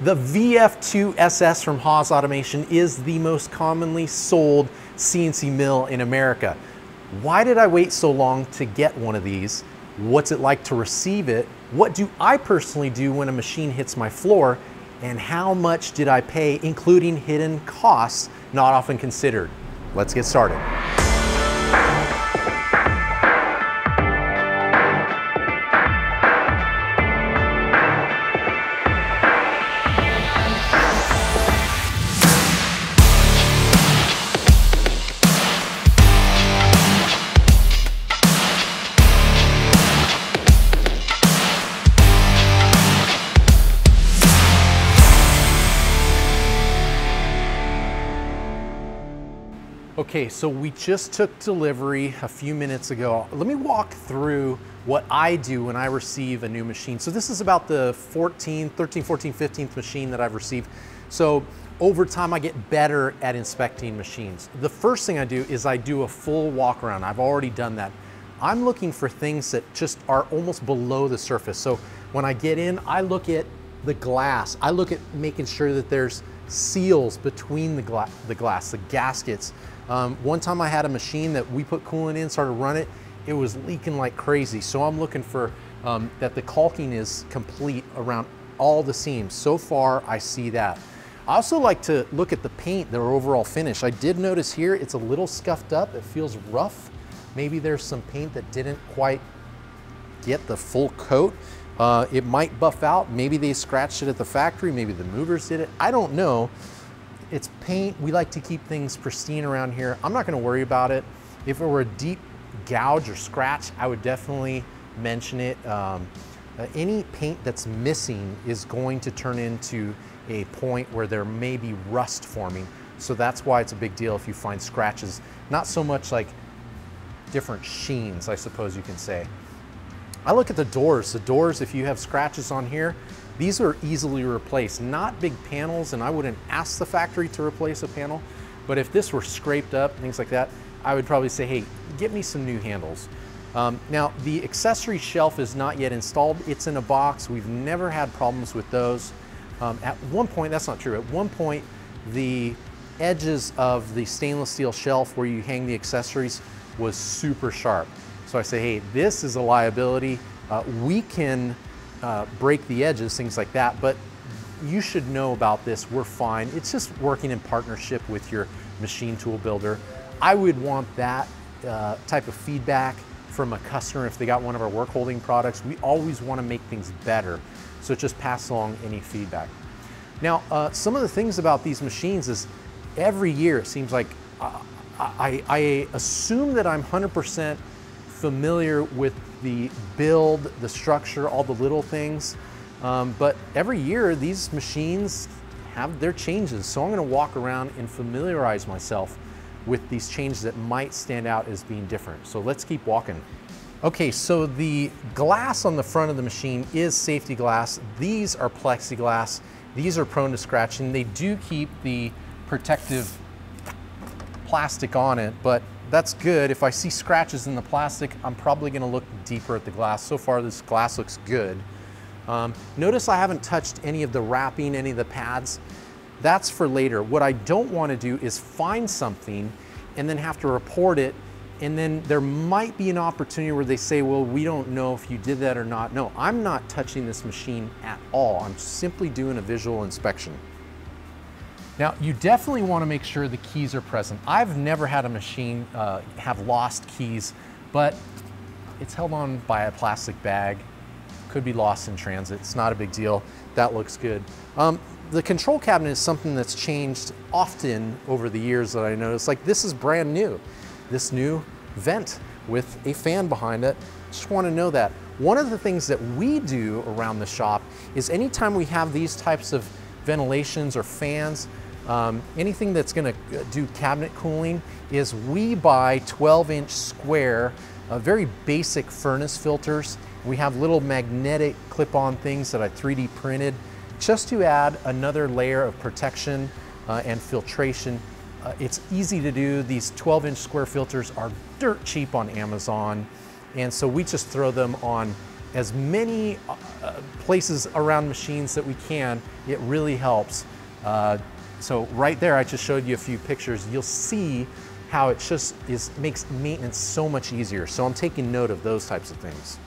The VF2-SS from Haas Automation is the most commonly sold CNC mill in America. Why did I wait so long to get one of these? What's it like to receive it? What do I personally do when a machine hits my floor? And how much did I pay, including hidden costs not often considered? Let's get started. Okay, so we just took delivery a few minutes ago. Let me walk through what I do when I receive a new machine. So this is about the 13th, 14th, 15th machine that I've received. So over time, I get better at inspecting machines. The first thing I do is I do a full walk around. I've already done that. I'm looking for things that just are almost below the surface. So when I get in, I look at the glass. I look at making sure that there's seals between the glass, the gaskets. One time I had a machine that we put coolant in, started to run it, it was leaking like crazy. So I'm looking for that the caulking is complete around all the seams. So far, I see that. I also like to look at the paint, their overall finish. I did notice here, it's a little scuffed up, it feels rough. Maybe there's some paint that didn't quite get the full coat. It might buff out, maybe they scratched it at the factory, maybe the movers did it, I don't know. It's paint, we like to keep things pristine around here. I'm not gonna worry about it. If it were a deep gouge or scratch, I would definitely mention it. Any paint that's missing is going to turn into a point where there may be rust forming. So that's why it's a big deal if you find scratches. Not so much like different sheens, I suppose you can say. I look at the doors. The doors, if you have scratches on here, these are easily replaced, not big panels, and I wouldn't ask the factory to replace a panel, but if this were scraped up, things like that, I would probably say, hey, get me some new handles. Now, the accessory shelf is not yet installed. It's in a box. We've never had problems with those. At one point, that's not true. At one point, the edges of the stainless steel shelf where you hang the accessories was super sharp. So I say, hey, this is a liability. We can break the edges, things like that, but you should know about this, we're fine. It's just working in partnership with your machine tool builder. I would want that type of feedback from a customer if they got one of our workholding products. We always want to make things better, so just pass along any feedback. Now, some of the things about these machines is every year it seems like I assume that I'm 100% familiar with the build, the structure, all the little things. But every year these machines have their changes. So I'm gonna walk around and familiarize myself with these changes that might stand out as being different. So let's keep walking. Okay, so the glass on the front of the machine is safety glass. These are plexiglass. These are prone to scratching. They do keep the protective plastic on it, but that's good. If I see scratches in the plastic, I'm probably gonna look deeper at the glass. So far, this glass looks good. Notice I haven't touched any of the wrapping, any of the pads. That's for later. What I don't wanna do is find something and then have to report it, and then there might be an opportunity where they say, well, we don't know if you did that or not. No, I'm not touching this machine at all. I'm simply doing a visual inspection. Now, you definitely want to make sure the keys are present. I've never had a machine have lost keys, but it's held on by a plastic bag. Could be lost in transit. It's not a big deal. That looks good. The control cabinet is something that's changed often over the years that I noticed. Like this is brand new. This new vent with a fan behind it. Just want to know that. One of the things that we do around the shop is anytime we have these types of ventilations or fans, anything that's gonna do cabinet cooling is we buy 12-inch square, very basic furnace filters. We have little magnetic clip-on things that I 3D printed just to add another layer of protection and filtration. It's easy to do. These 12-inch square filters are dirt cheap on Amazon, and so we just throw them on as many places around machines that we can, it really helps. So right there, I just showed you a few pictures. You'll see how it just makes maintenance so much easier. So I'm taking note of those types of things.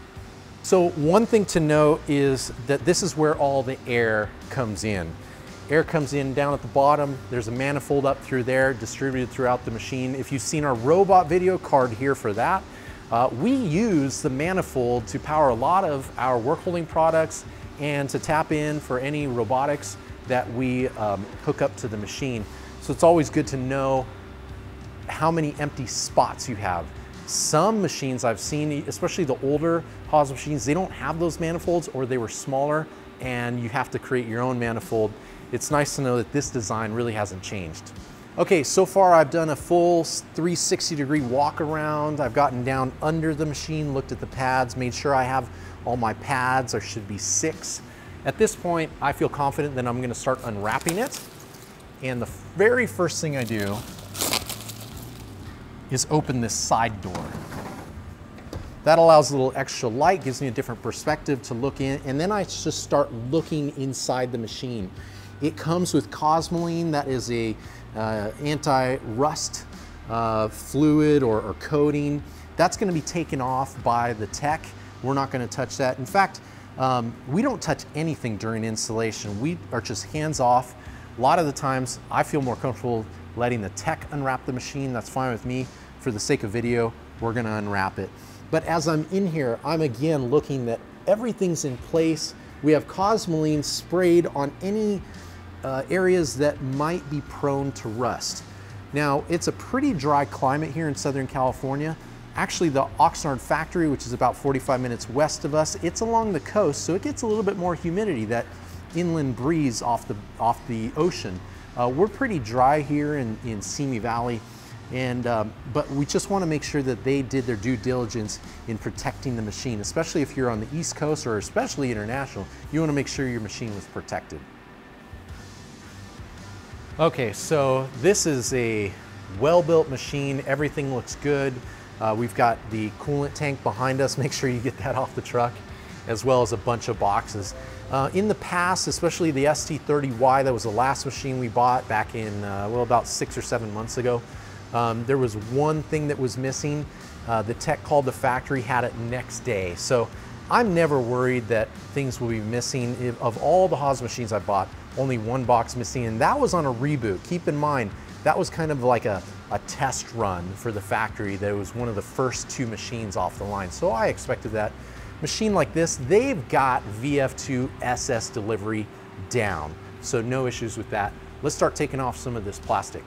So one thing to note is that this is where all the air comes in. Air comes in down at the bottom. There's a manifold up through there distributed throughout the machine. If you've seen our robot video, card here for that. We use the manifold to power a lot of our workholding products and to tap in for any robotics that we hook up to the machine. So it's always good to know how many empty spots you have. Some machines I've seen, especially the older Haas machines, they don't have those manifolds, or they were smaller and you have to create your own manifold. It's nice to know that this design really hasn't changed. Okay, so far I've done a full 360-degree walk around. I've gotten down under the machine, looked at the pads, made sure I have all my pads. There should be 6. At this point, I feel confident that I'm going to start unwrapping it. And the very first thing I do is open this side door. That allows a little extra light, gives me a different perspective to look in, and then I just start looking inside the machine. It comes with Cosmoline, that is a anti-rust fluid or coating. That's gonna be taken off by the tech. We're not gonna touch that. In fact, we don't touch anything during installation. We are just hands off. A lot of the times I feel more comfortable letting the tech unwrap the machine. That's fine with me. For the sake of video, we're gonna unwrap it. But as I'm in here, I'm again looking that everything's in place. We have Cosmoline sprayed on any areas that might be prone to rust. Now, it's a pretty dry climate here in Southern California. Actually, the Oxnard factory, which is about 45 minutes west of us, it's along the coast, so it gets a little bit more humidity, that inland breeze off the ocean. We're pretty dry here in Simi Valley, and but we just want to make sure that they did their due diligence in protecting the machine, especially if you're on the East Coast or especially international. You want to make sure your machine was protected. Okay, so this is a well-built machine. Everything looks good. We've got the coolant tank behind us. Make sure you get that off the truck, as well as a bunch of boxes. In the past, especially the ST30Y, that was the last machine we bought back in, well, about 6 or 7 months ago. There was one thing that was missing. The tech called the factory, had it next day. So I'm never worried that things will be missing. Of all the Haas machines I bought, only one box missing, and that was on a reboot. Keep in mind, that was kind of like a test run for the factory. That was one of the first 2 machines off the line, so I expected that. Machine like this, they've got VF2-SS delivery down, so no issues with that. Let's start taking off some of this plastic.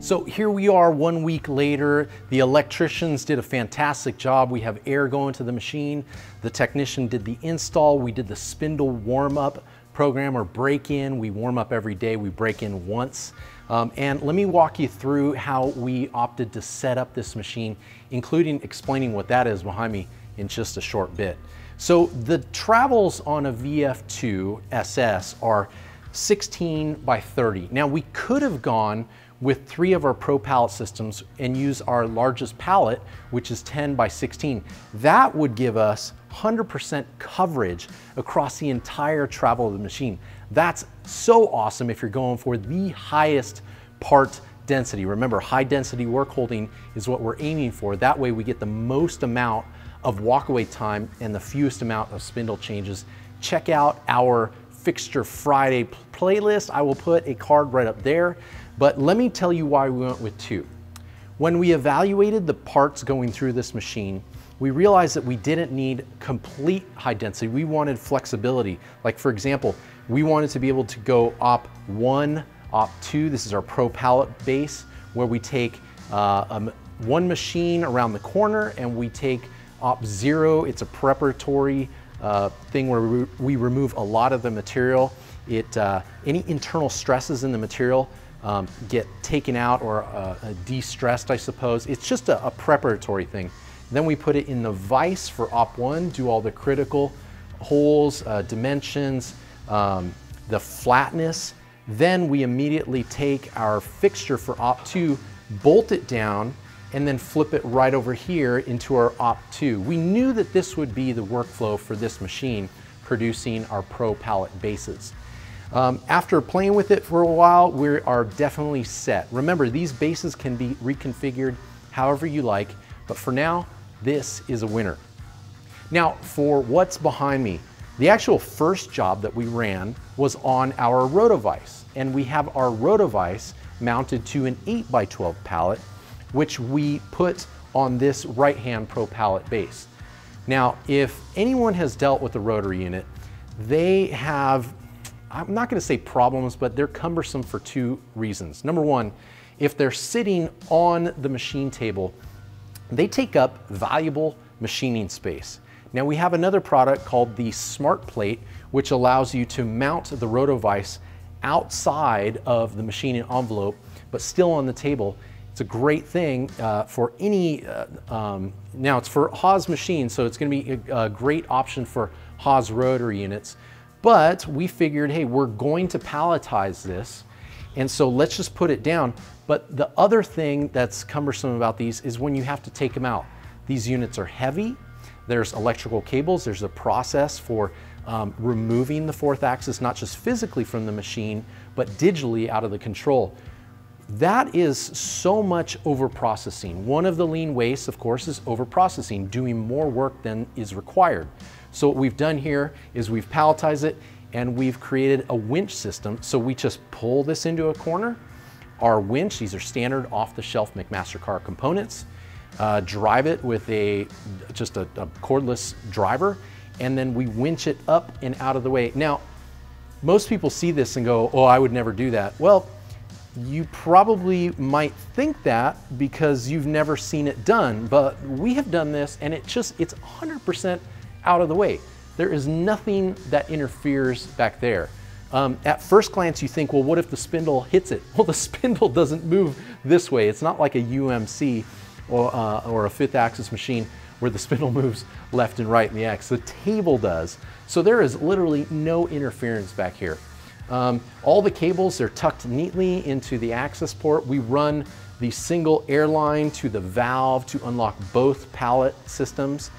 So here we are 1 week later. The electricians did a fantastic job. We have air going to the machine. The technician did the install. We did the spindle warm-up program or break-in. We warm up every day. We break in once. And let me walk you through how we opted to set up this machine, including explaining what that is behind me in just a short bit. So the travels on a VF2-SS are 16 by 30. Now we could have gone with 3 of our Pro Pallet systems and use our largest pallet, which is 10 by 16. That would give us 100% coverage across the entire travel of the machine. That's so awesome if you're going for the highest part density. Remember, high density workholding is what we're aiming for. That way we get the most amount of walkaway time and the fewest amount of spindle changes. Check out our Fixture Friday playlist. I will put a card right up there. But let me tell you why we went with 2. When we evaluated the parts going through this machine, we realized that we didn't need complete high density. We wanted flexibility. Like for example, we wanted to be able to go op 1, op 2. This is our Pro Pallet base where we take one machine around the corner, and we take op 0. It's a preparatory thing where we remove a lot of the material. Any internal stresses in the material get taken out or de-stressed, I suppose. It's just a preparatory thing. Then we put it in the vise for op 1, do all the critical holes, dimensions, the flatness. Then we immediately take our fixture for op 2, bolt it down, and then flip it right over here into our op 2. We knew that this would be the workflow for this machine producing our Pro Pallet bases. After playing with it for a while, we are definitely set. Remember, these bases can be reconfigured however you like, but for now, this is a winner. Now, for what's behind me, the actual first job that we ran was on our Roto Vise, and we have our Roto Vise mounted to an 8x12 pallet, which we put on this right-hand Pro Pallet base. Now, if anyone has dealt with the rotary unit, they have, I'm not gonna say problems, but they're cumbersome for two reasons. Number one, if they're sitting on the machine table, they take up valuable machining space. Now, we have another product called the Smart Plate, which allows you to mount the Roto Vise outside of the machining envelope, but still on the table. It's a great thing for any, now it's for Haas machines, so it's gonna be a great option for Haas rotary units. But we figured, hey, we're going to palletize this, and so let's just put it down. But the other thing that's cumbersome about these is when you have to take them out. These units are heavy, there's electrical cables, there's a process for removing the fourth axis, not just physically from the machine, but digitally out of the control. That is so much overprocessing. One of the lean wastes, of course, is overprocessing, doing more work than is required. So what we've done here is we've palletized it and we've created a winch system. So we just pull this into a corner. Our winch, these are standard off-the-shelf McMaster-Carr components. Drive it with just a cordless driver, and then we winch it up and out of the way. Now, most people see this and go, oh, I would never do that. Well, you probably might think that because you've never seen it done, but we have done this and it's 100% out of the way. There is nothing that interferes back there. At first glance, you think, well, what if the spindle hits it? Well, the spindle doesn't move this way. It's not like a UMC or a fifth axis machine where the spindle moves left and right in the X. The table does. So there is literally no interference back here. All the cables are tucked neatly into the access port. We run the single air line to the valve to unlock both pallet systems.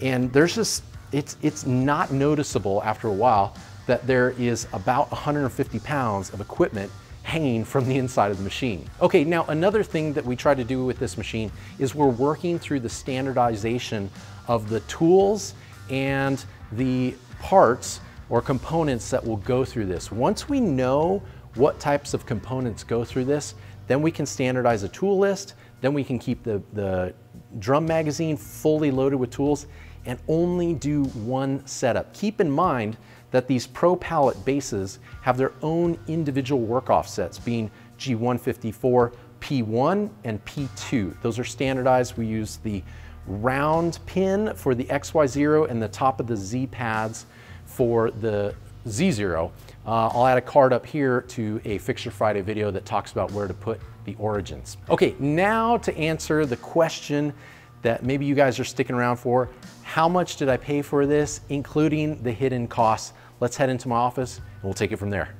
And there's just, it's not noticeable after a while that there is about 150 pounds of equipment hanging from the inside of the machine. Okay, now another thing that we try to do with this machine is we're working through the standardization of the tools and the parts or components that will go through this. Once we know what types of components go through this, then we can standardize a tool list, then we can keep the drum magazine fully loaded with tools and only do one setup. Keep in mind that these Pro Pallet bases have their own individual work offsets, being G154, P1, and P2. Those are standardized. We use the round pin for the XY0 and the top of the Z pads for the Z0. I'll add a card up here to a Fixture Friday video that talks about where to put the origins. Okay, now to answer the question that maybe you guys are sticking around for, how much did I pay for this, including the hidden costs? Let's head into my office and we'll take it from there.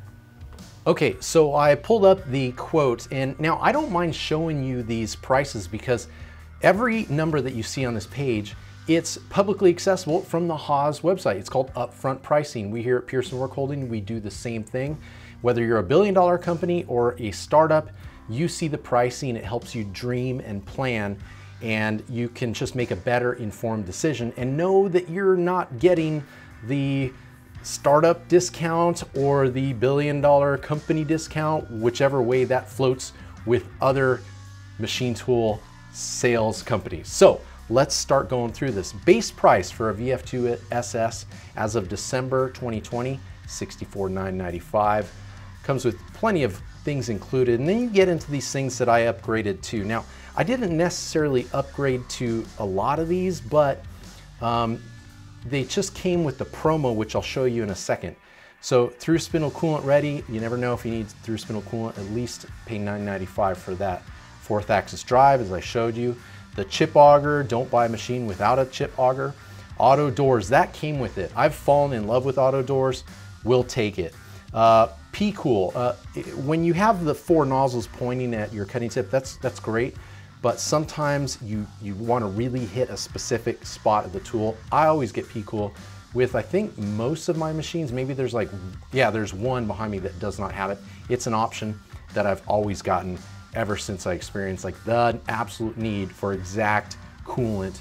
Okay, so I pulled up the quote, and now I don't mind showing you these prices because every number that you see on this page, it's publicly accessible from the Haas website. It's called upfront pricing. We here at Pierson Workholding, we do the same thing. Whether you're a billion-dollar company or a startup, you see the pricing, it helps you dream and plan, and you can just make a better informed decision and know that you're not getting the startup discount or the billion-dollar company discount, whichever way that floats with other machine tool sales companies. So Let's start going through this. Base price for a VF2-SS as of December 2020, $64,995. Comes with plenty of things included, and then you get into these things that I upgraded to. Now, I didn't necessarily upgrade to a lot of these, but they just came with the promo, which I'll show you in a second. So through spindle coolant ready, you never know if you need through spindle coolant, at least pay $9.95 for that. 4th axis drive, as I showed you. The chip auger, don't buy a machine without a chip auger. Auto doors, that came with it. I've fallen in love with auto doors, we'll take it. P-Cool, when you have the 4 nozzles pointing at your cutting tip, that's great, but sometimes you want to really hit a specific spot of the tool. I always get P-Cool with, I think, most of my machines. Maybe there's like, yeah, there's one behind me that does not have it. It's an option that I've always gotten ever since I experienced like the absolute need for exact coolant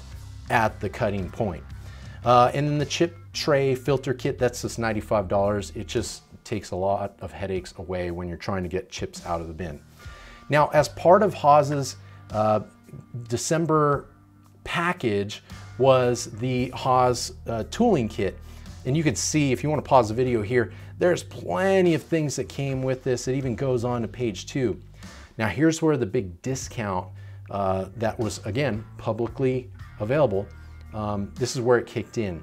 at the cutting point. And then the chip tray filter kit, that's just $95. It just takes a lot of headaches away when you're trying to get chips out of the bin. Now, as part of Haas's December package was the Haas tooling kit. And you can see, if you want to pause the video here, there's plenty of things that came with this. It even goes on to page 2. Now here's where the big discount that was, again, publicly available, this is where it kicked in.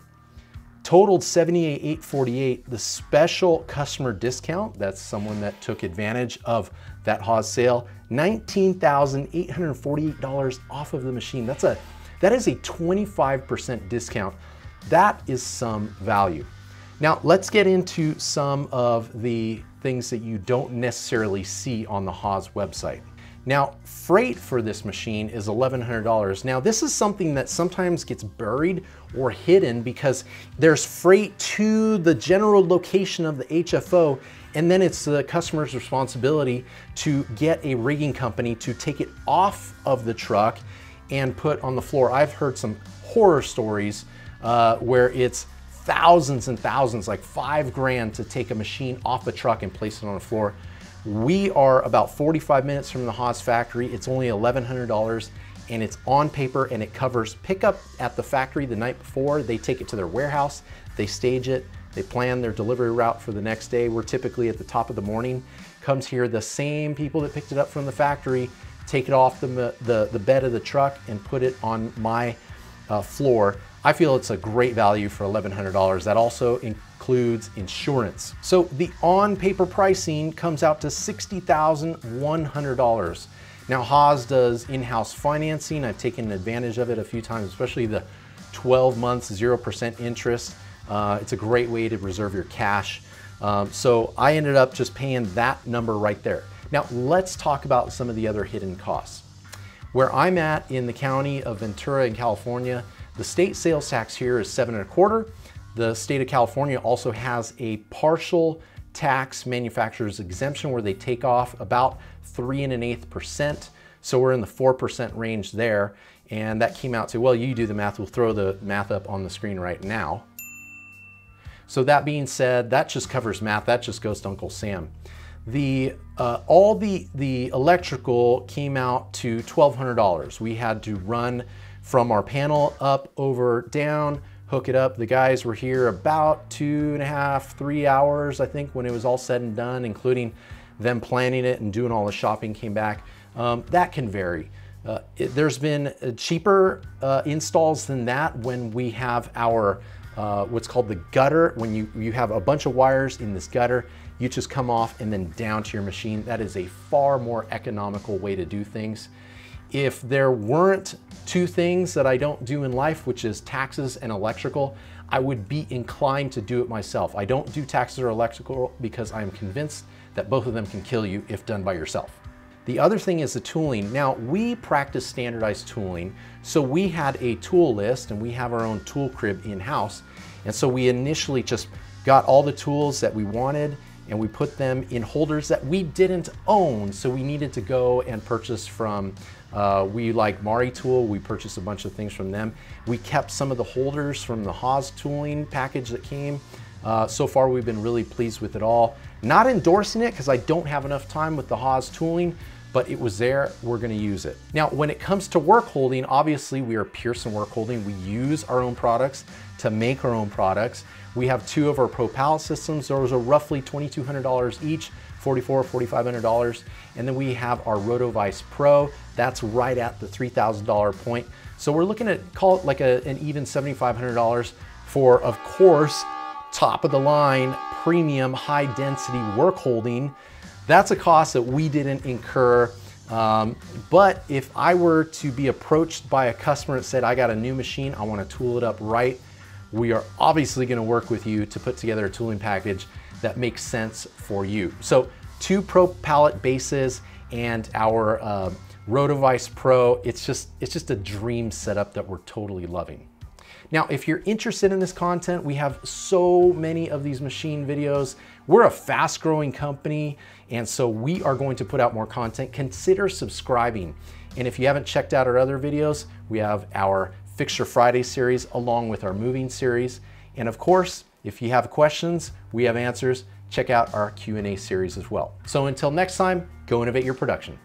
Totaled $78,848, the special customer discount, that's someone that took advantage of that Haas sale, $19,848 off of the machine. That is a 25% discount. That is some value. Now let's get into some of the things that you don't necessarily see on the Haas website. Now, freight for this machine is $1,100. Now, this is something that sometimes gets buried or hidden because there's freight to the general location of the HFO, and then it's the customer's responsibility to get a rigging company to take it off of the truck and put on the floor. I've heard some horror stories where it's thousands and thousands, like $5,000 to take a machine off a truck and place it on the floor. We are about 45 minutes from the Haas factory. It's only $1,100 and it's on paper, and it covers pickup at the factory the night before. They take it to their warehouse, they stage it, they plan their delivery route for the next day. We're typically at the top of the morning. Comes here, the same people that picked it up from the factory take it off the bed of the truck and put it on my floor. I feel it's a great value for $1,100. That also includes insurance. So the on-paper pricing comes out to $60,100. Now Haas does in-house financing. I've taken advantage of it a few times, especially the 12 months, 0% interest. It's a great way to reserve your cash. So I ended up just paying that number right there. Now let's talk about some of the other hidden costs. Where I'm at in the county of Ventura in California, the state sales tax here is 7.25%. The state of California also has a partial tax manufacturer's exemption where they take off about 3.125%. So we're in the 4% range there. And that came out to, well, you do the math, we'll throw the math up on the screen right now. So that being said, that just covers math. That just goes to Uncle Sam. All the electrical came out to $1,200. We had to run from our panel up, over, down, hook it up. The guys were here about 2.5 to 3 hours, I think, when it was all said and done, including them planning it and doing all the shopping, came back. That can vary. There's been cheaper installs than that when we have our, what's called the gutter. When you have a bunch of wires in this gutter, you just come off and then down to your machine. That is a far more economical way to do things. If there weren't two things that I don't do in life, which is taxes and electrical, I would be inclined to do it myself. I don't do taxes or electrical because I'm convinced that both of them can kill you if done by yourself. The other thing is the tooling. Now, we practice standardized tooling, so we had a tool list and we have our own tool crib in-house. And so we initially just got all the tools that we wanted and we put them in holders that we didn't own, so we needed to go and purchase from we like Mari Tool, we purchased a bunch of things from them. We kept some of the holders from the Haas tooling package that came. So far we've been really pleased with it all. Not endorsing it because I don't have enough time with the Haas tooling, but it was there, we're gonna use it. Now, when it comes to work holding, obviously we are Pierson Workholding. We use our own products to make our own products. We have two of our Pro Pallet systems. Those are roughly $2,200 each, $4,400, $4,500. And then we have our Roto Vise Pro. That's right at the $3,000 point. So we're looking at, call it like an even $7,500 for, of course, top of the line, premium, high density work holding. That's a cost that we didn't incur. But if I were to be approached by a customer that said, I got a new machine, I wanna tool it up right, we are obviously gonna work with you to put together a tooling package that makes sense for you. So two Pro Pallet bases and our Roto Vise Pro, it's just a dream setup that we're totally loving. Now, if you're interested in this content, we have so many of these machine videos. We're a fast growing company, and so we are going to put out more content. Consider subscribing. And if you haven't checked out our other videos, we have our Fixture Friday series along with our moving series. And of course, if you have questions, we have answers. Check out our Q&A series as well. So until next time, go innovate your production.